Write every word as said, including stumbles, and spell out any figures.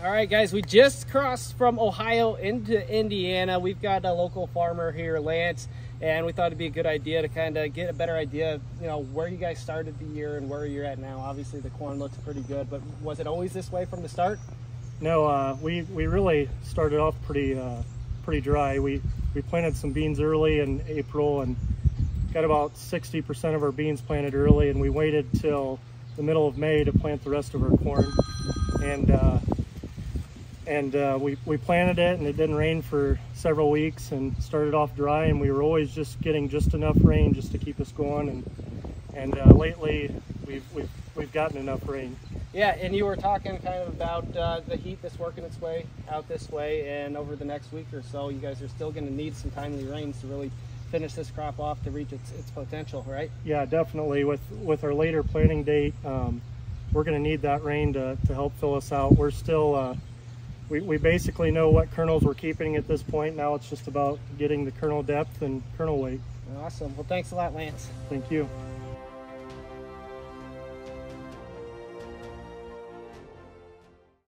All right, guys, we just crossed from Ohio into Indiana. We've got a local farmer here, Lance, and we thought it'd be a good idea to kind of get a better idea of, you know, where you guys started the year and where you're at now. Obviously, the corn looks pretty good, but was it always this way from the start? No, uh, we, we really started off pretty uh, pretty dry. We, we planted some beans early in April and got about sixty percent of our beans planted early, and we waited till the middle of May to plant the rest of our corn. And uh, and uh, we, we planted it, and it didn't rain for several weeks and started off dry, and we were always just getting just enough rain just to keep us going, and and uh, lately we've, we've, we've gotten enough rain. Yeah, and you were talking kind of about uh, the heat that's working its way out this way, and over the next week or so you guys are still going to need some timely rains to really finish this crop off to reach its, its potential, right? Yeah, definitely. With, with our later planting date, um, we're going to need that rain to, to help fill us out. We're still... Uh, We, we basically know what kernels we're keeping at this point. Now it's just about getting the kernel depth and kernel weight. Awesome. Well, thanks a lot, Lance. Thank you.